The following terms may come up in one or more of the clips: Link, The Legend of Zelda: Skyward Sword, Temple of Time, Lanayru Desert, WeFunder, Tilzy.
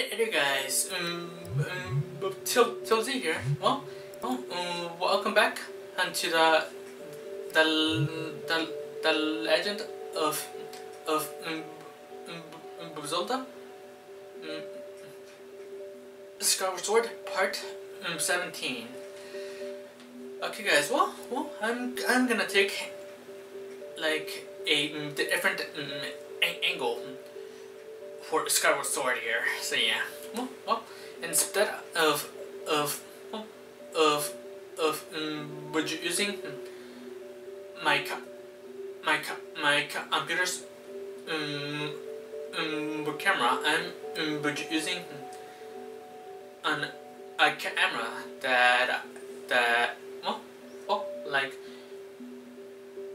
Hey guys, Tilzy here. Welcome back to the Legend of Zelda Skyward Sword Part 17. Okay, guys. Well, I'm gonna take like a different angle for Skyward Sword here, so yeah. Well, instead of using my computer's camera, I'm using a camera that like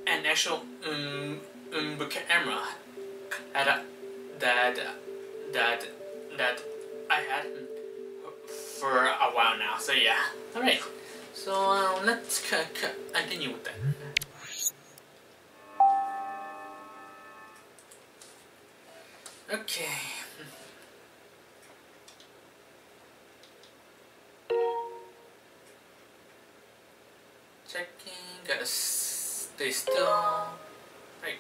an actual camera at a that I had for a while now. So yeah. All right. So let's continue with that. Okay. Checking. Gotta stay still. Right.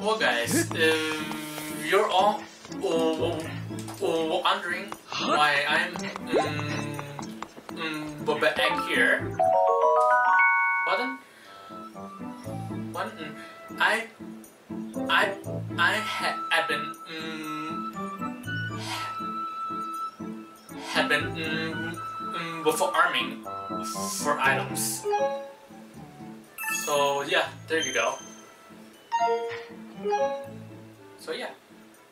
Well, guys, you're all wondering why I'm back here. I have been before farming for items. So yeah, there you go. So yeah,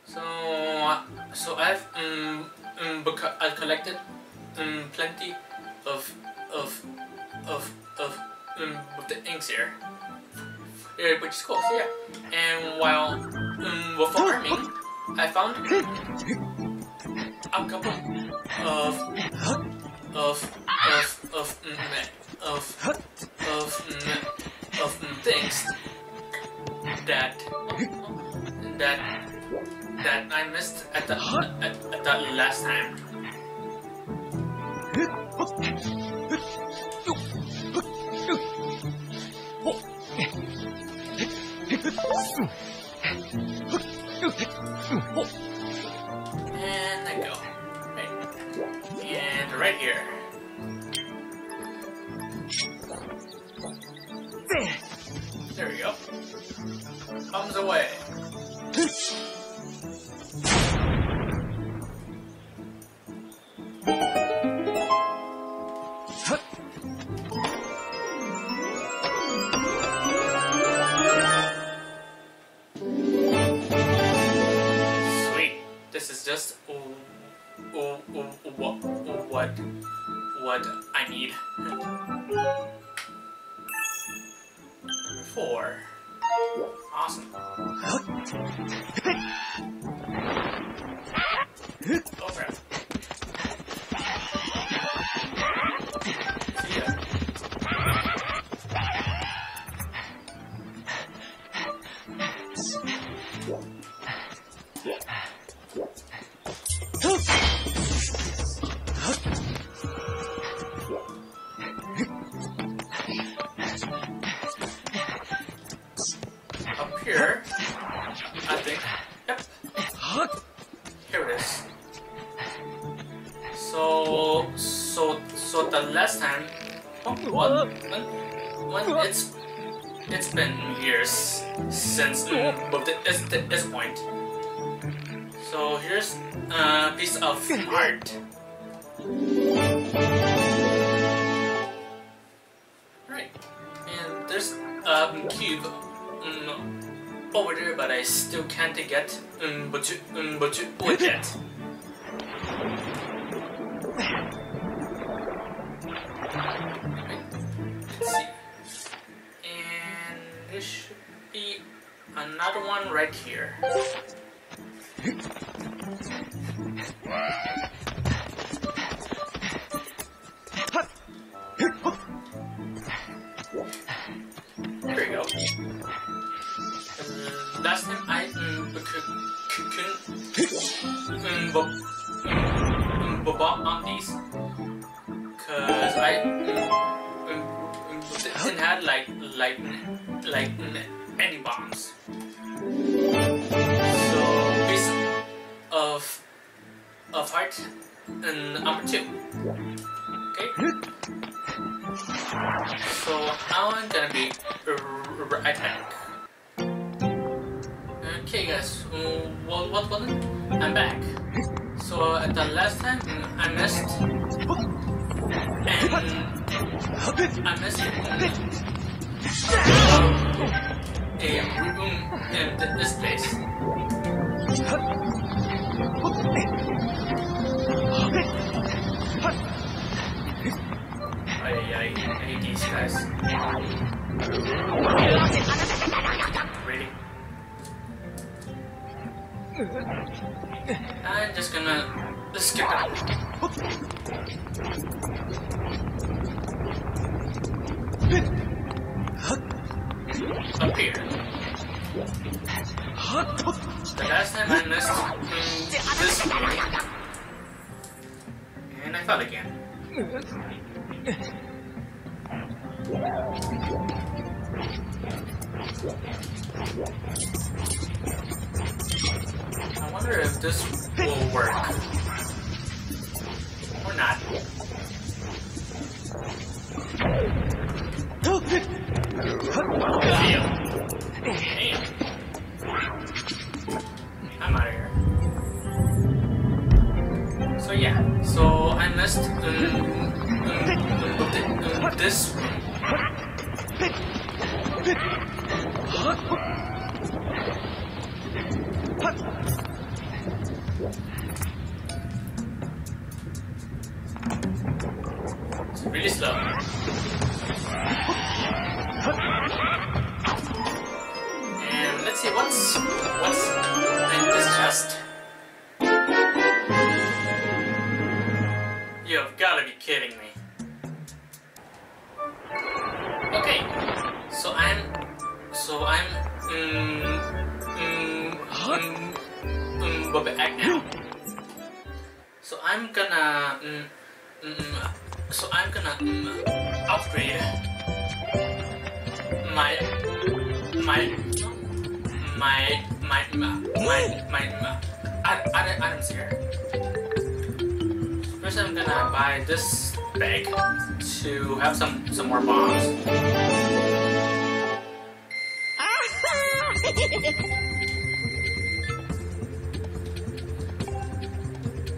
so I've I've collected plenty of the inks here, which is cool. So yeah, and while farming, I found a couple of things that I missed at the last time. And I go. Right. And right here. There we go. Comes away. Sweet. This is just what I need. Number 4. Awesome. Go for it. See ya. Here, I think. Yep. Here it is. So the last time. It's been years since at this point. So here's a piece of art. Right, and there's a cube. Over there, but I still can't get but you with it. Let's see. And This should be another one right here. There we go. Last time I couldn't bop on these, cause I didn't have like any bombs. So piece of heart and number 2. Okay. So I'm gonna be right back. Okay guys, what I'm back. So at the last time I missed, and I missed a room in this place. I hate these guys. Really? I'm just gonna skip that. Up here. The last time I missed this one. And I fell again. I wonder if this will work or not. Damn. I'm out of here. So yeah, so I missed this. It's really slow. And let's see what's in this chest. You've gotta be kidding me. Okay, so I'm gonna upgrade my items here. First, I'm gonna buy this bag to have some more bombs.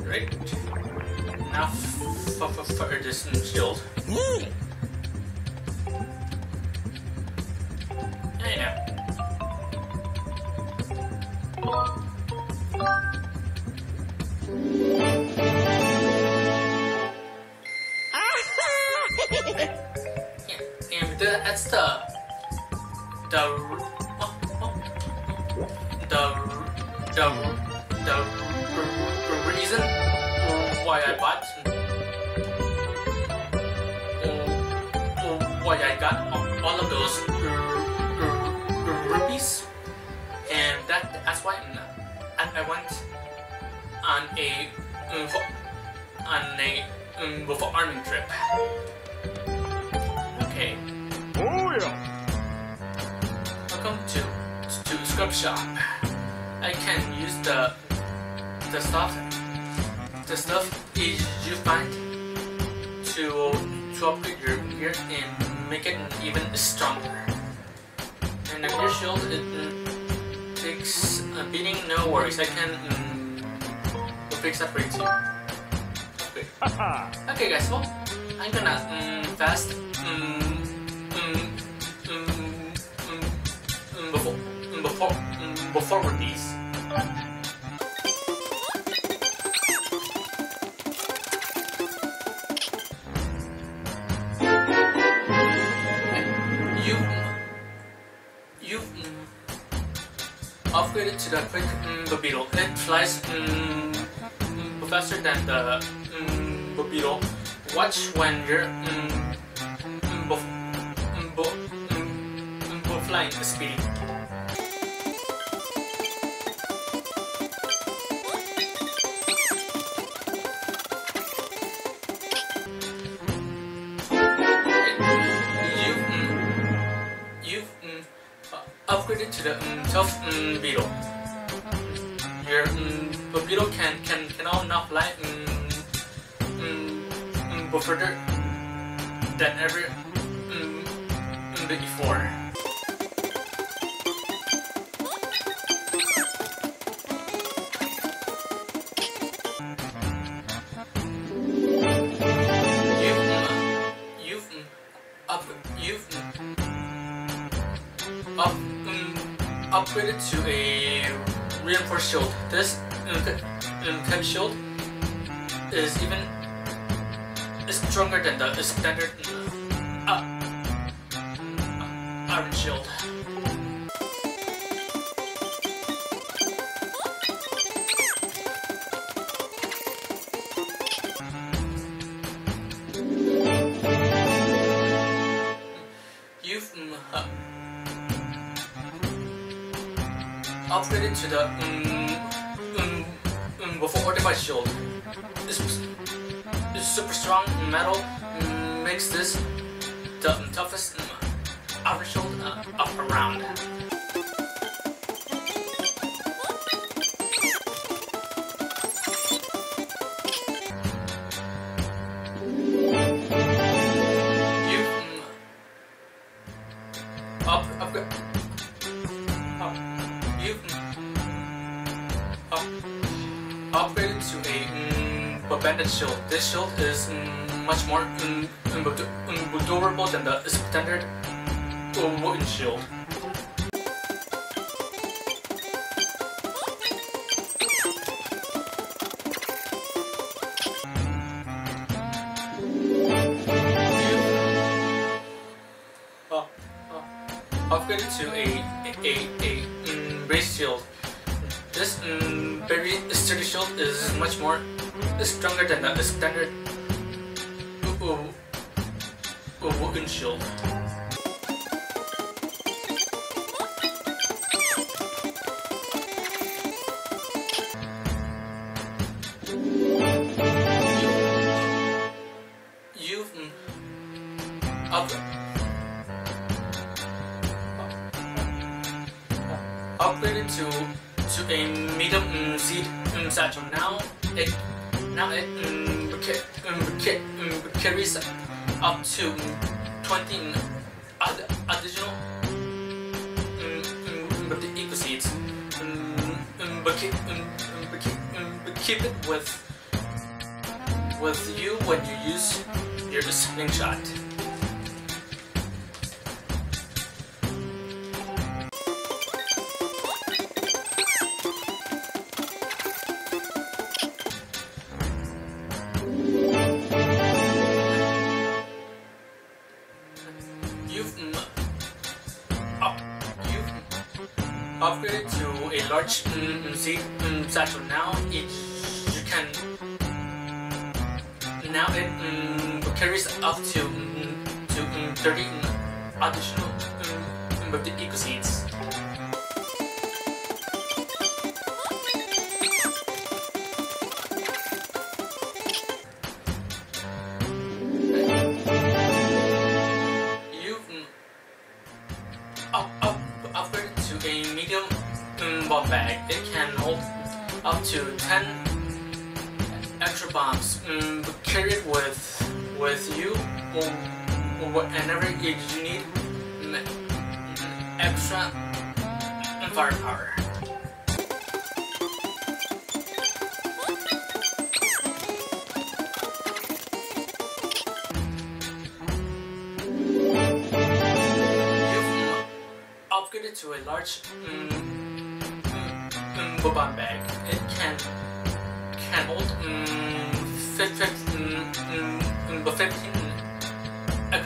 Right. Now for this shield. There you go. Yeah, and that's the reason why I bought, why I got all of those rupees, and that's why I went on a farming trip. Okay. Oh yeah. Welcome to scrub shop. I can use the stuff you find to upgrade your gear and make it even stronger. And if your shield it takes a beating, no worries. I can fix up pretty soon. Okay, guys. Well, I'm gonna fast before with these. you've upgraded to the quick beetle. It flies faster than the beetle. Watch when you're flying the speed. Upgraded to the tough beetle. Your beetle can all now fly further than ever before. Upgraded to a reinforced shield. This type shield is even stronger than the standard iron shield. Upgraded to the before Fortified Shield. This super strong metal makes this the toughest outer shield up around. Upgraded to a bandit shield. This shield is much more durable than the standard wooden shield. Upgraded to a race shield. This very sturdy shield is much more stronger than the standard wooden shield. You've upgraded to a medium seed satchel. Now it carries up to 20 additional eco seeds. Keep it with you when you use your slingshot. Upgraded to a large seed satchel. Now it carries up to 30 additional eco seeds. Bag. It can hold up to 10 extra bombs. Carry it with you whenever you need extra firepower. You've upgraded to a large bomb bag. It can hold 15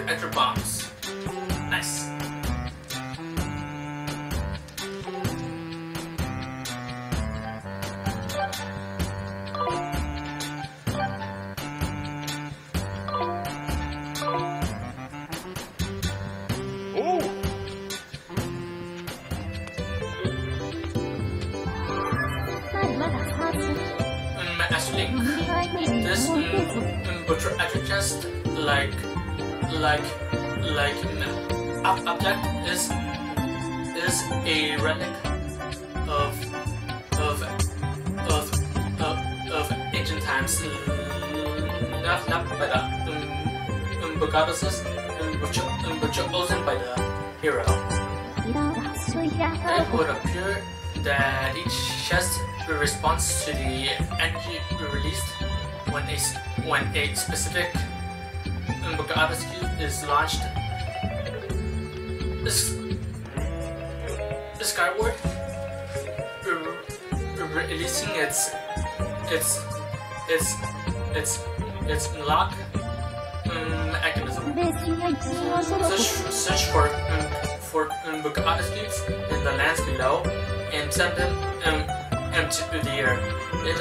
extra bombs. Nice. Link. This project just like object is a relic of ancient times. Not by the goddesses, but chosen by the hero. It would appear that each chest responds to the energy released when a specific goddess cube is launched. Skyward, releasing its lock mechanism. Search for goddess cubes in the lands below and send them to the air. It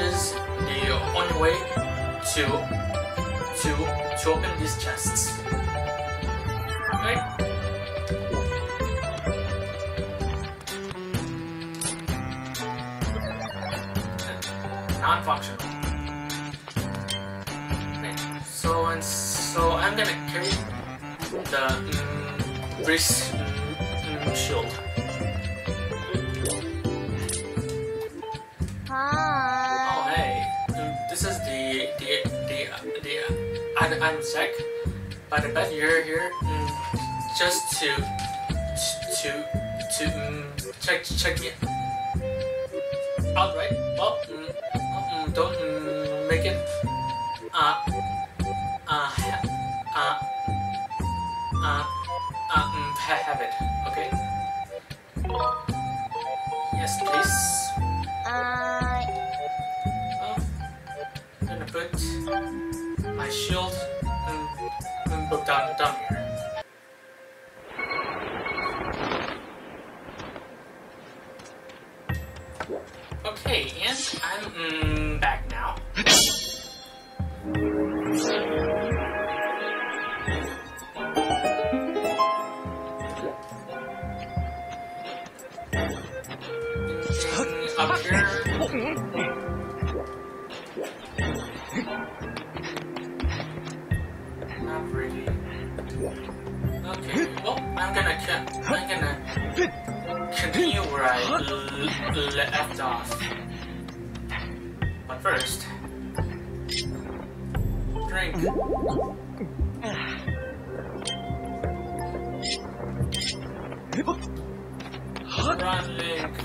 is the only way to open these chests. Okay. Non-functional. Okay. So I'm gonna carry the wrist shield. Oh hey, this is the item sack. But I bet you're here just to check me out, right? Well, don't make it have it, okay? Yes, please. I'm gonna put my shield and book down here. Okay, and I'm back now. Up here. Not really. Okay, well, I'm gonna continue where I left off. But first, drink. Run, Link.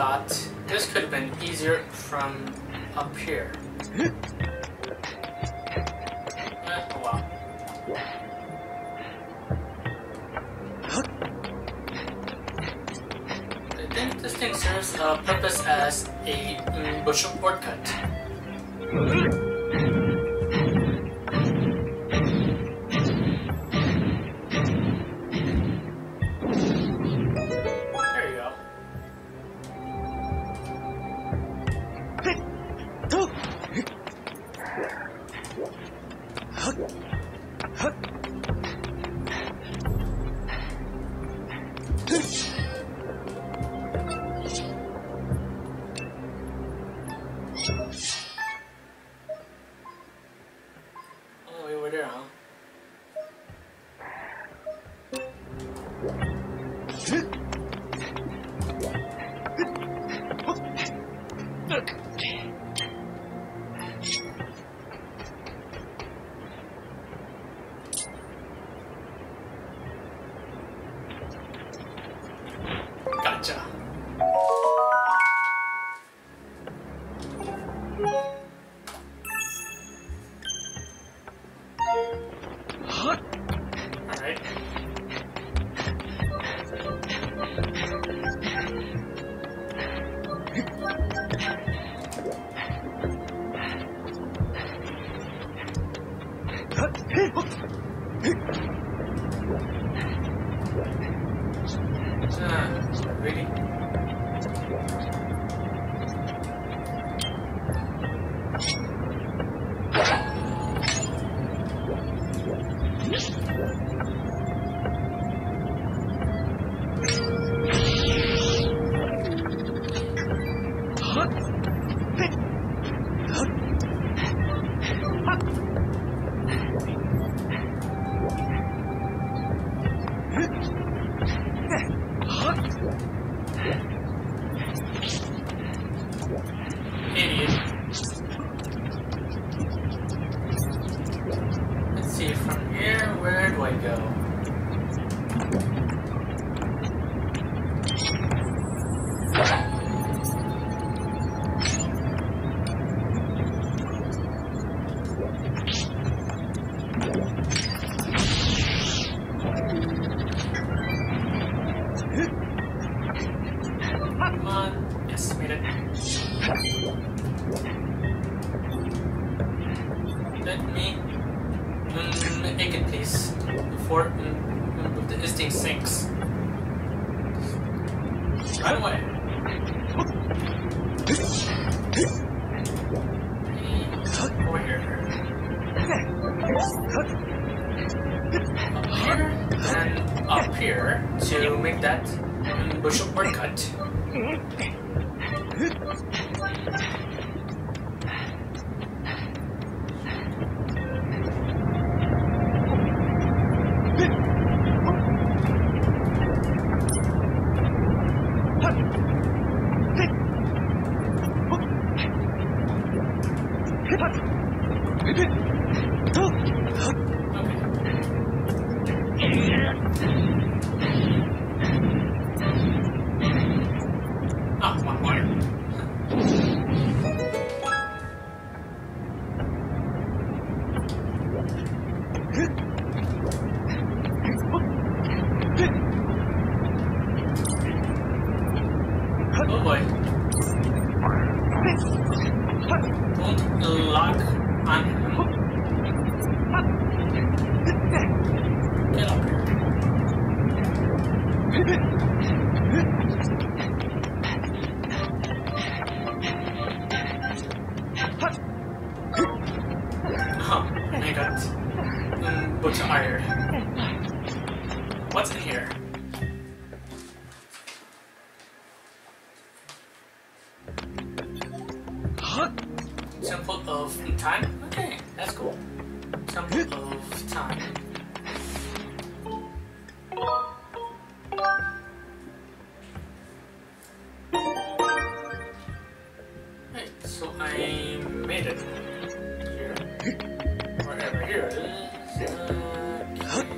thought this could have been easier from up here. Serves a purpose as a bushel shortcut. There you go. Temple of Time? Okay, that's cool. Temple of Time. Right, so I made it here. Wherever here it is. Okay.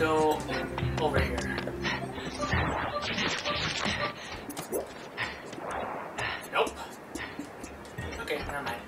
go over here. Nope. Okay, never mind.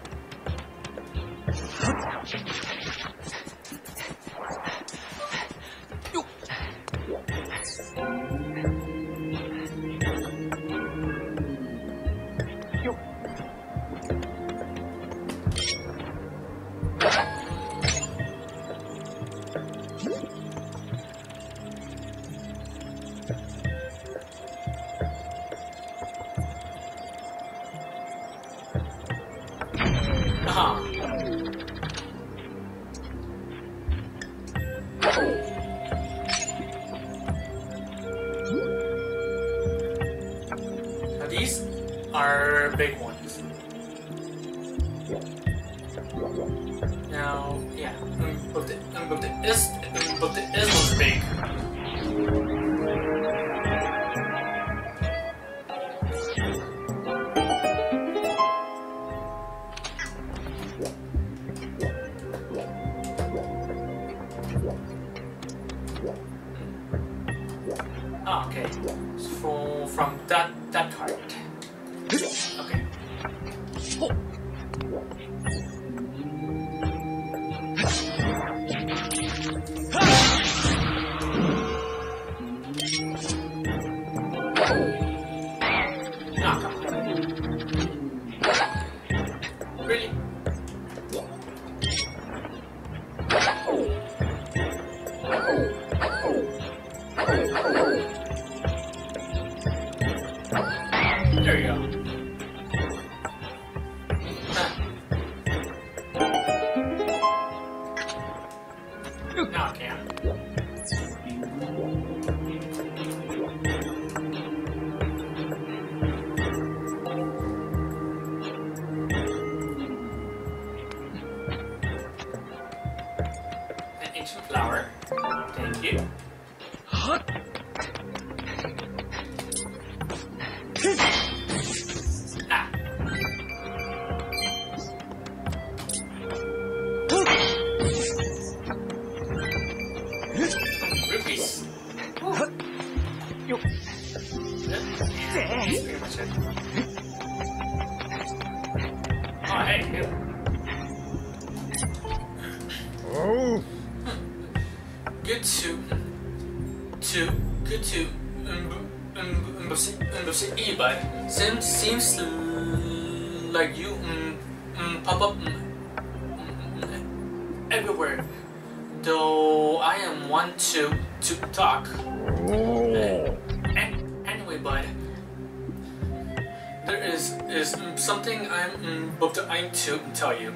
Tell you,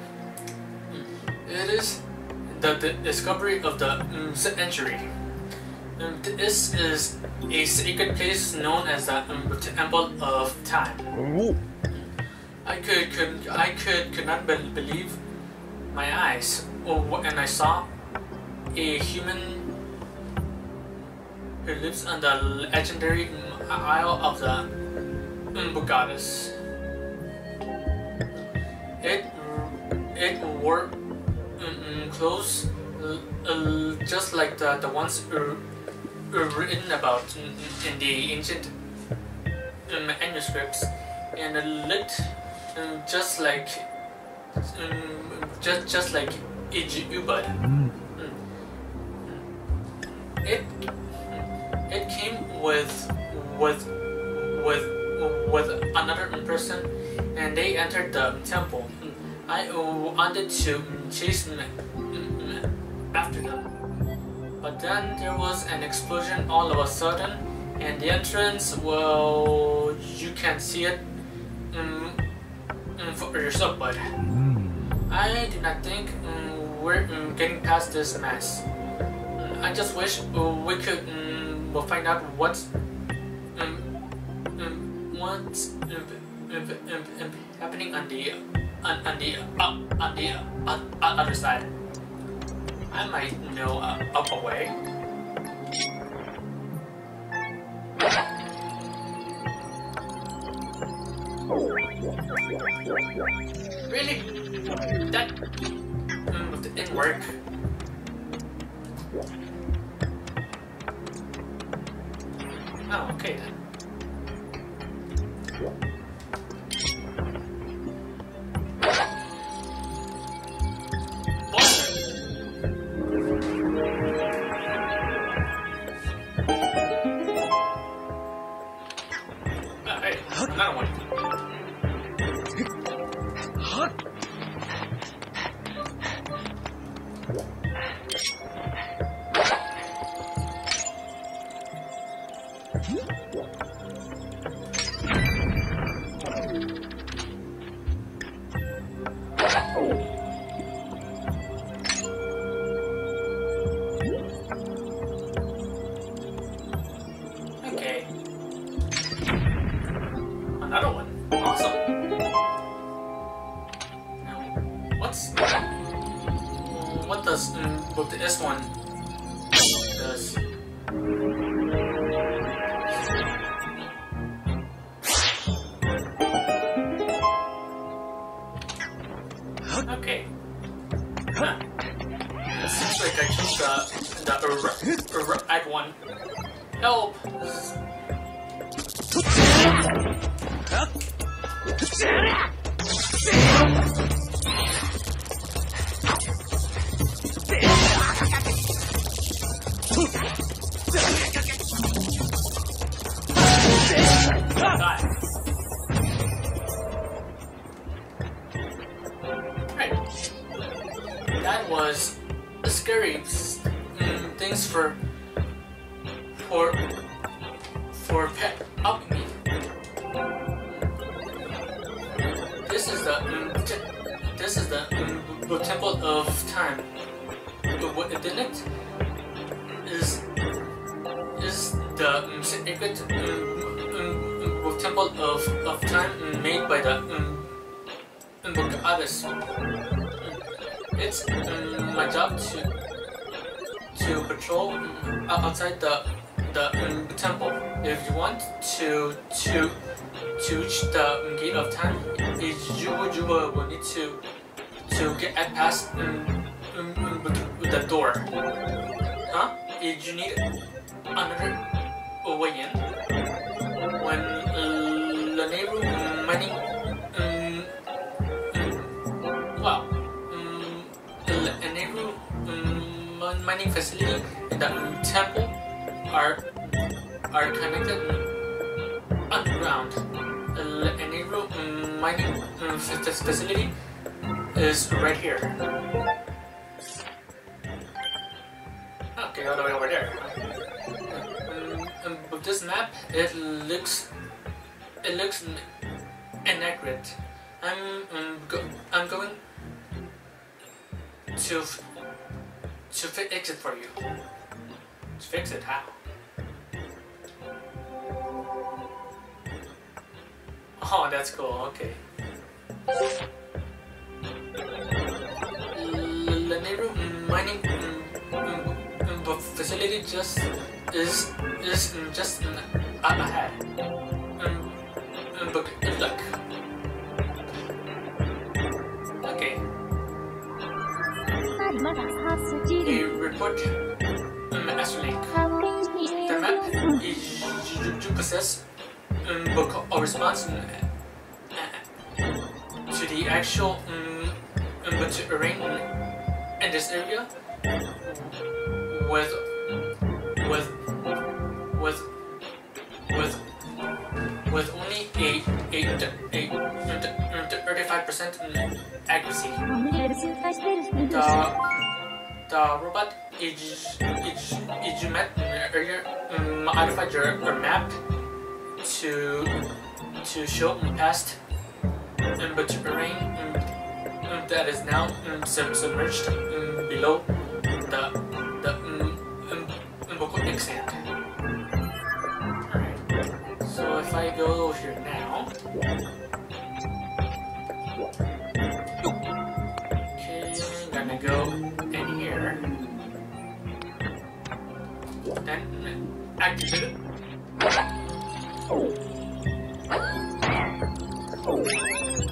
it is the discovery of the century. This is a sacred place known as the Temple of Time. I could not believe my eyes when I saw a human who lives on the legendary Isle of the Goddess. It wore clothes just like the ones written about in the ancient manuscripts, and looked just like Ijubad. It came with another person, and they entered the temple. I wanted to chase them after them, but then there was an explosion all of a sudden, and the entrance, well, you can see it for yourself, but I did not think we're getting past this mess. I just wish we could find out what's happening on the other side. I might know up away. Really? That didn't work. Oh, okay then. The Temple of Time. Is the sacred Temple of Time made by the book artist. It's my job to patrol outside the temple. If you want to reach the gate of time, you will need to get past the door. Huh? You need another way in. When Lanayru mining... Lanayru mining facility and the temple are connected underground. Lanayru mining facility is right here. Okay, all the way over there. But this map, it looks inaccurate. I'm going to fix it for you. To fix it, how? Oh, that's cool. Okay. Lanayru mining facility is just up ahead. But good luck. Okay. A report as Link. The map you possess a response to the actual terrain. In this area, with only a 35% accuracy, the robot you met earlier modified your map to show past the terrain that is now submerged below the quicksand. Alright, so if I go here now, okay, I'm gonna go in here, then activate it.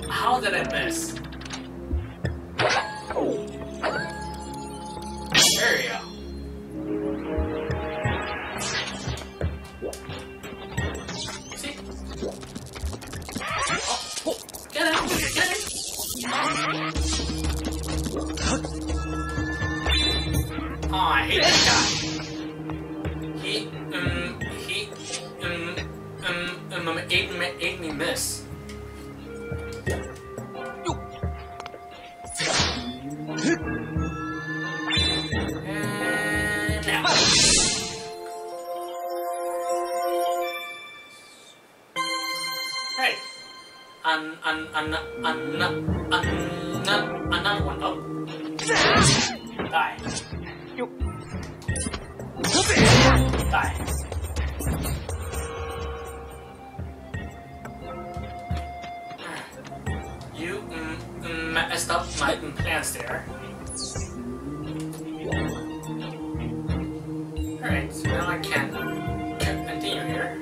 How did I miss? There we go. Oh, I hate that guy. He ate me miss. Another one up. Die. Die. You messed up my plans there. Alright, so now I can't continue here.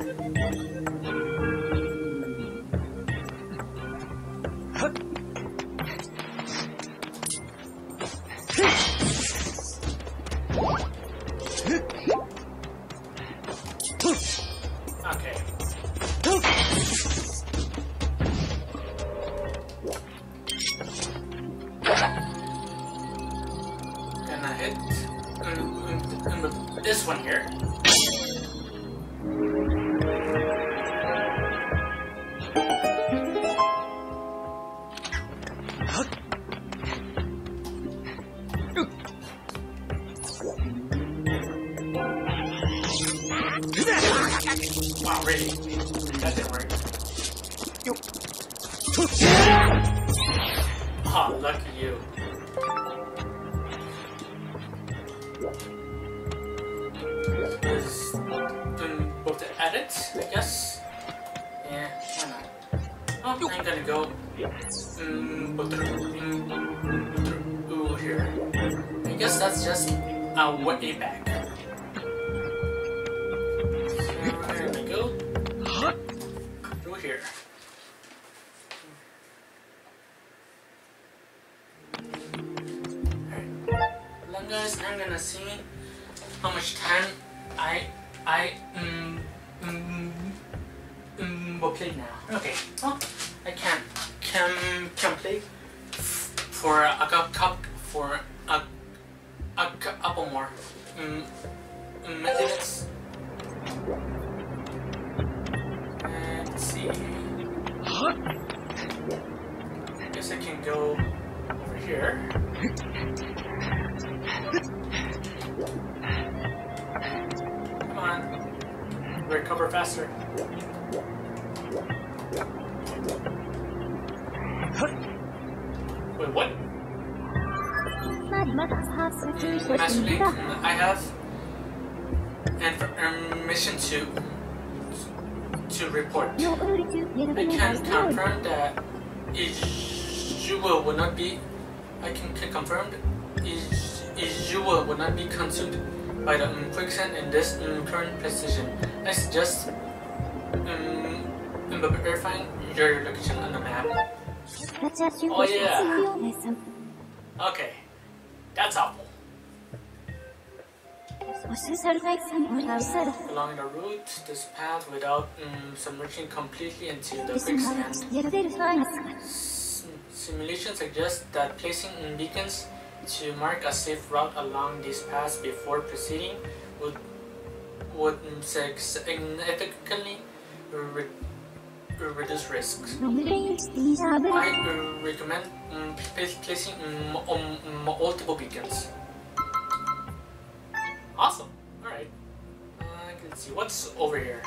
Quicksand in this current position. I suggest verifying your location on the map. Oh yeah. Okay, that's helpful. Along the route, this path without submerging completely into the quicksand. Simulation suggests that placing beacons to mark a safe route along these paths before proceeding would significantly reduce risks. I recommend placing multiple beacons. Awesome. All right. I can see what's over here.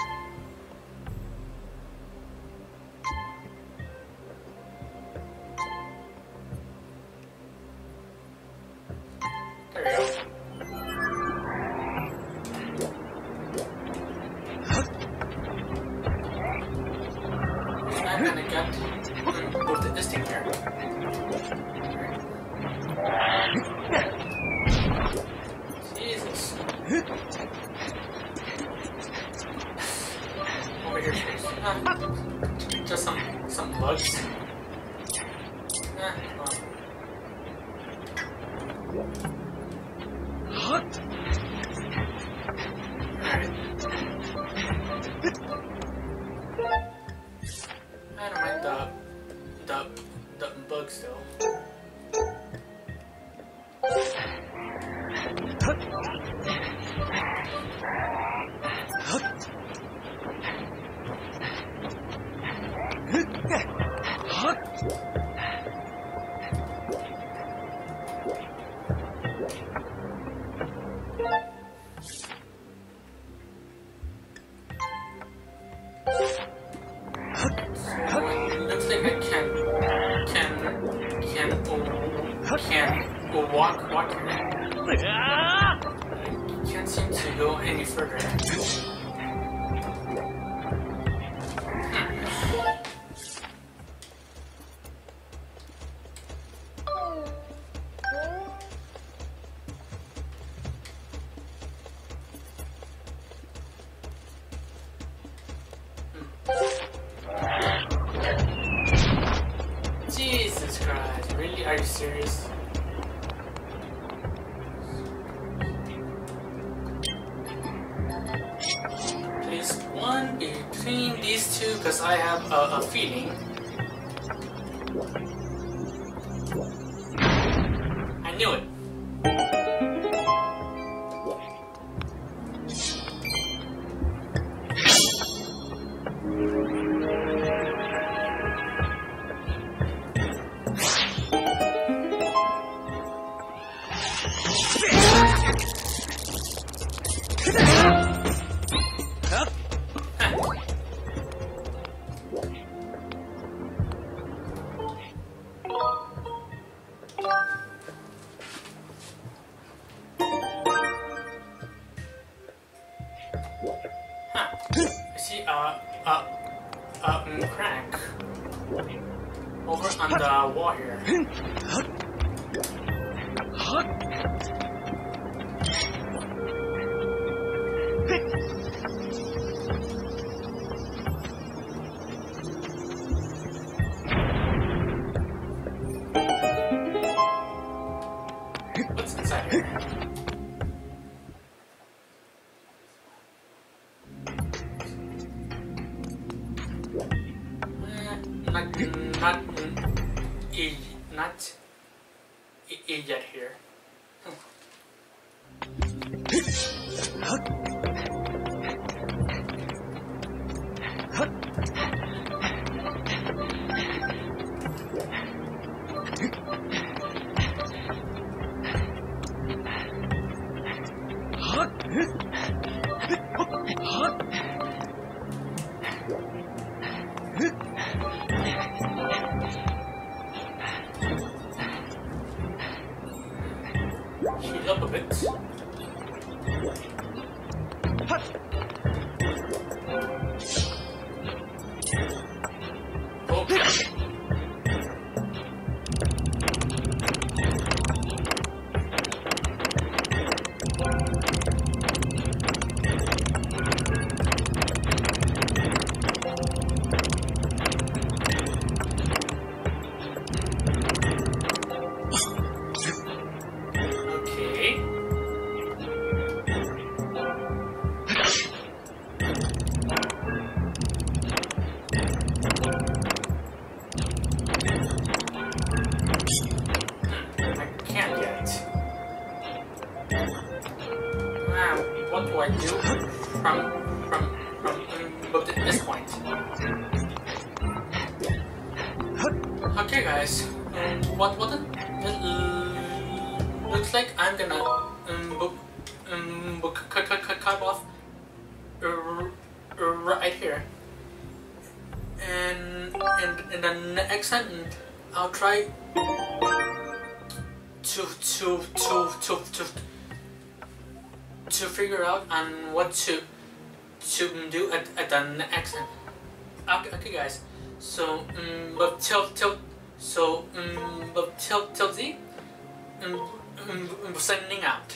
Signing out.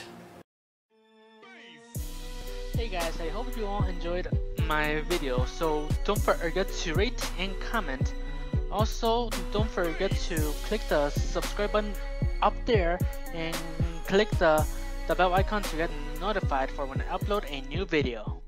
Hey guys, I hope you all enjoyed my video, so don't forget to rate and comment. Also, don't forget to click the subscribe button up there and click the bell icon to get notified for when I upload a new video.